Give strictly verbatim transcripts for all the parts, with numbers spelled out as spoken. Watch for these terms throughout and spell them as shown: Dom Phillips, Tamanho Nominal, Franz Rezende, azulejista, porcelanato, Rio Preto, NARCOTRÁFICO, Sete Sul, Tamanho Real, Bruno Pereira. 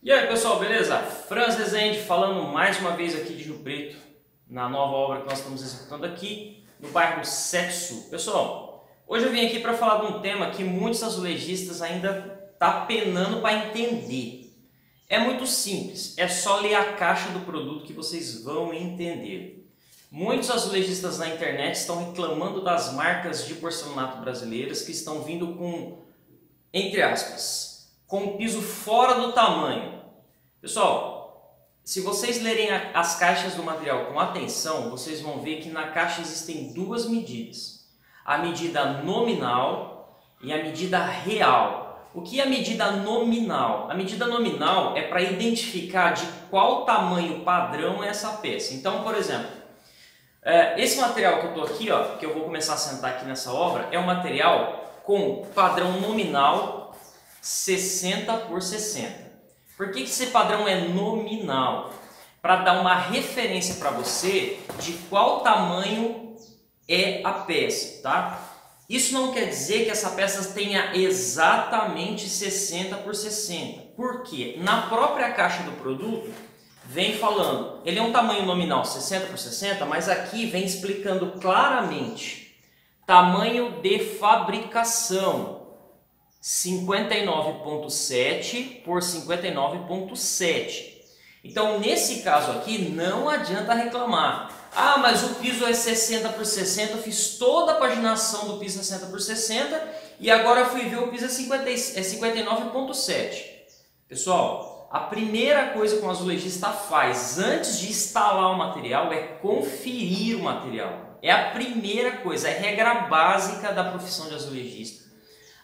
E aí pessoal, beleza? Franz Rezende falando mais uma vez aqui de Rio Preto, na nova obra que nós estamos executando aqui no bairro Sete Sul. Pessoal, hoje eu vim aqui para falar de um tema que muitos azulejistas ainda tá penando para entender. É muito simples, é só ler a caixa do produto que vocês vão entender. Muitos azulejistas na internet estão reclamando das marcas de porcelanato brasileiras que estão vindo com, entre aspas, com o piso fora do tamanho. Pessoal, se vocês lerem as caixas do material com atenção, vocês vão ver que na caixa existem duas medidas. A medida nominal e a medida real. O que é a medida nominal? A medida nominal é para identificar de qual tamanho padrão é essa peça. Então, por exemplo, esse material que eu estou aqui, ó, que eu vou começar a sentar aqui nessa obra, é um material com padrão nominal sessenta por sessenta. Por que esse padrão é nominal? Para dar uma referência para você de qual tamanho é a peça, tá? Isso não quer dizer que essa peça tenha exatamente sessenta por sessenta. Por quê? Na própria caixa do produto vem falando, ele é um tamanho nominal sessenta por sessenta, mas aqui vem explicando claramente tamanho de fabricação. cinquenta e nove vírgula sete por cinquenta e nove vírgula sete. Então, nesse caso aqui, não adianta reclamar. Ah, mas o piso é sessenta por sessenta, eu fiz toda a paginação do piso sessenta por sessenta e agora eu fui ver o piso é, é cinquenta e nove vírgula sete. Pessoal, a primeira coisa que um azulejista faz antes de instalar o material é conferir o material. É a primeira coisa, é a regra básica da profissão de azulejista.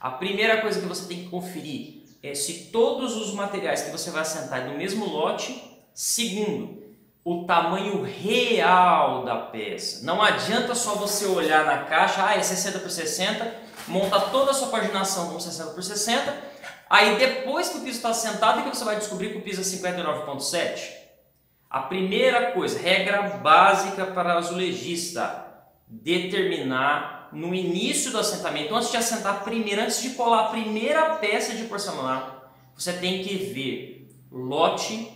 A primeira coisa que você tem que conferir é se todos os materiais que você vai assentar é do mesmo lote. Segundo, o tamanho real da peça. Não adianta só você olhar na caixa, ah, é sessenta por sessenta, monta toda a sua paginação com sessenta por sessenta, aí depois que o piso está assentado, é que você vai descobrir que o piso é cinquenta e nove vírgula sete. A primeira coisa, regra básica para azulejista, determinar no início do assentamento, antes de assentar primeiro, antes de colar a primeira peça de porcelanato, você tem que ver lote,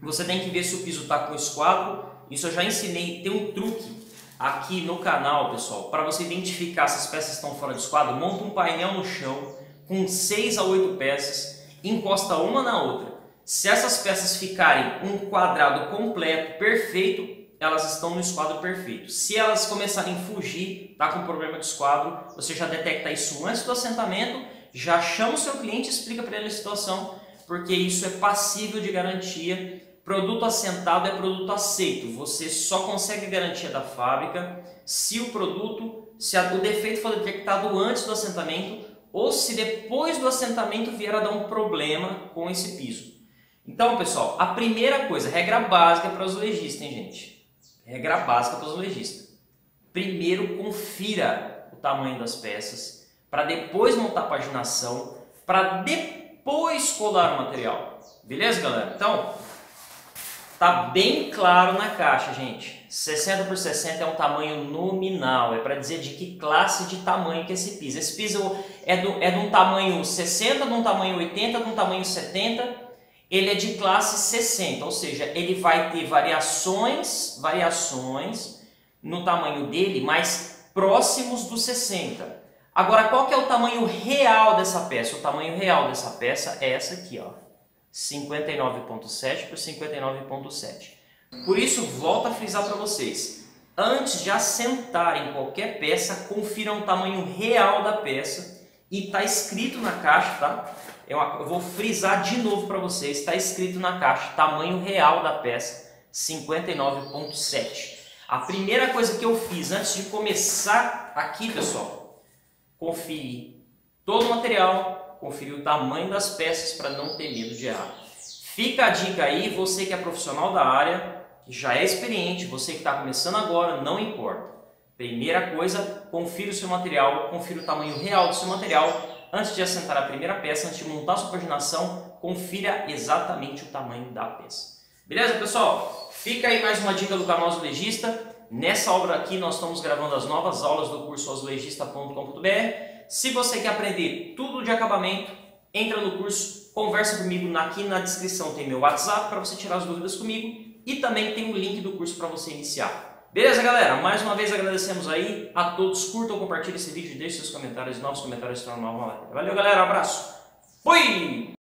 você tem que ver se o piso está com esquadro. Isso eu já ensinei, tem um truque aqui no canal, pessoal, para você identificar se as peças estão fora de esquadro. Monta um painel no chão com seis a oito peças, encosta uma na outra. Se essas peças ficarem um quadrado completo, perfeito, elas estão no esquadro perfeito. Se elas começarem a fugir, tá com problema de esquadro, você já detecta isso antes do assentamento, já chama o seu cliente e explica para ele a situação, porque isso é passível de garantia. Produto assentado é produto aceito. Você só consegue garantia da fábrica se o produto, se o defeito for detectado antes do assentamento ou se depois do assentamento vier a dar um problema com esse piso. Então, pessoal, a primeira coisa, regra básica para os azulejistas, hein, gente? Regra básica para o azulejista. Primeiro, confira o tamanho das peças, para depois montar a paginação, para depois colar o material. Beleza, galera? Então, tá bem claro na caixa, gente. sessenta por sessenta é um tamanho nominal, é para dizer de que classe de tamanho que é esse piso. Esse piso é, do, é de um tamanho sessenta, de um tamanho oitenta, de um tamanho setenta... Ele é de classe sessenta, ou seja, ele vai ter variações, variações no tamanho dele, mas próximos do sessenta. Agora, qual que é o tamanho real dessa peça? O tamanho real dessa peça é essa aqui, ó, cinquenta e nove vírgula sete por cinquenta e nove vírgula sete. Por isso, volto a frisar para vocês, antes de assentarem qualquer peça, confiram o tamanho real da peça. E está escrito na caixa, tá? Eu, eu vou frisar de novo para vocês. Está escrito na caixa, tamanho real da peça, cinquenta e nove vírgula sete. A primeira coisa que eu fiz antes de começar aqui, pessoal, conferi todo o material, conferi o tamanho das peças para não ter medo de errar. Fica a dica aí, você que é profissional da área, que já é experiente, você que está começando agora, não importa. Primeira coisa, confira o seu material, confira o tamanho real do seu material. Antes de assentar a primeira peça, antes de montar a sua paginação, confira exatamente o tamanho da peça. Beleza, pessoal? Fica aí mais uma dica do canal Azulejista. Nessa obra aqui nós estamos gravando as novas aulas do curso azulejista ponto com ponto br. Se você quer aprender tudo de acabamento, entra no curso. Conversa comigo aqui na descrição, tem meu WhatsApp para você tirar as dúvidas comigo e também tem o link do curso para você iniciar. Beleza, galera? Mais uma vez agradecemos aí a todos. Curtam, compartilhem esse vídeo, deixem seus comentários, novos comentários para uma nova live. Valeu, galera. Um abraço. Fui!